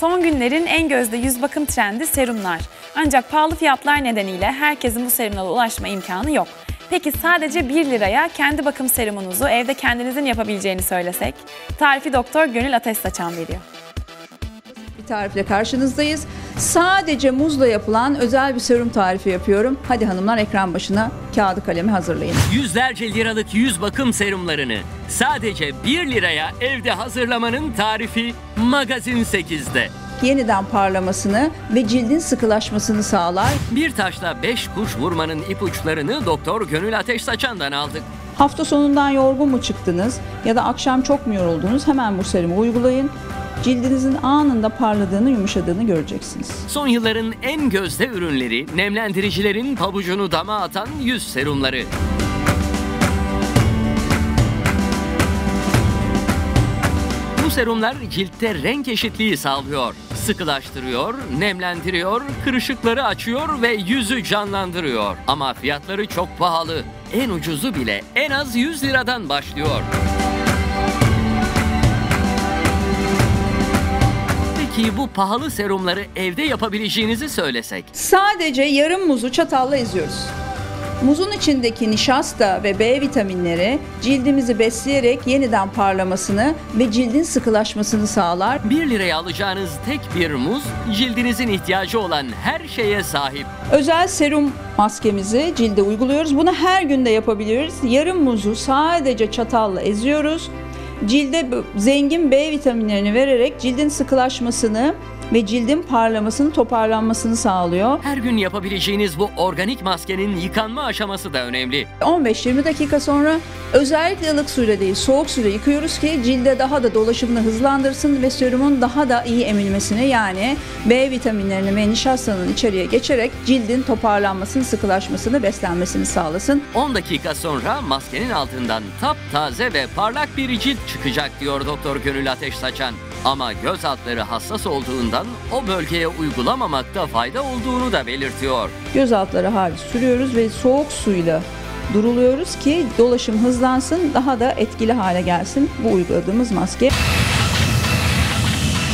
Son günlerin en gözde yüz bakım trendi serumlar. Ancak pahalı fiyatlar nedeniyle herkesin bu serumlara ulaşma imkanı yok. Peki sadece 1 liraya kendi bakım serumunuzu evde kendinizin yapabileceğini söylesek? Tarifi Doktor Gönül Ateş Saçan veriyor. Bir tarifle karşınızdayız. Sadece muzla yapılan özel bir serum tarifi yapıyorum. Hadi hanımlar, ekran başına kağıdı kalemi hazırlayın. Yüzlerce liralık yüz bakım serumlarını sadece 1 liraya evde hazırlamanın tarifi Magazin 8'de. Yeniden parlamasını ve cildin sıkılaşmasını sağlar. Bir taşla 5 kuş vurmanın ipuçlarını Doktor Gönül Ateş Saçan'dan aldık. Hafta sonundan yorgun mu çıktınız ya da akşam çok mu yoruldunuz? Hemen bu serumu uygulayın. Cildinizin anında parladığını, yumuşadığını göreceksiniz. Son yılların en gözde ürünleri, nemlendiricilerin pabucunu dama atan yüz serumları. Bu serumlar ciltte renk eşitliği sağlıyor. Sıkılaştırıyor, nemlendiriyor, kırışıkları açıyor ve yüzü canlandırıyor. Ama fiyatları çok pahalı. En ucuzu bile en az 100 liradan başlıyor. Ki bu pahalı serumları evde yapabileceğinizi söylesek. Sadece yarım muzu çatalla eziyoruz. Muzun içindeki nişasta ve B vitaminleri cildimizi besleyerek yeniden parlamasını ve cildin sıkılaşmasını sağlar. 1 liraya alacağınız tek bir muz cildinizin ihtiyacı olan her şeye sahip. Özel serum maskemizi cilde uyguluyoruz. Bunu her günde yapabiliyoruz. Yarım muzu sadece çatalla eziyoruz. Cilde zengin B vitaminlerini vererek cildin sıkılaşmasını ve cildin parlamasını, toparlanmasını sağlıyor. Her gün yapabileceğiniz bu organik maskenin yıkanma aşaması da önemli. 15-20 dakika sonra özellikle ılık suyla değil, soğuk suyla yıkıyoruz ki cilde daha da dolaşımını hızlandırsın ve serumun daha da iyi emilmesini, yani B vitaminlerini ve nişastanın içeriye geçerek cildin toparlanmasını, sıkılaşmasını, beslenmesini sağlasın. 10 dakika sonra maskenin altından taptaze ve parlak bir cilt çıkacak diyor Doktor Gönül Ateş Saçan. Ama göz altları hassas olduğundan o bölgeye uygulamamakta fayda olduğunu da belirtiyor. Göz altları hariç sürüyoruz ve soğuk suyla duruluyoruz ki dolaşım hızlansın, daha da etkili hale gelsin bu uyguladığımız maske.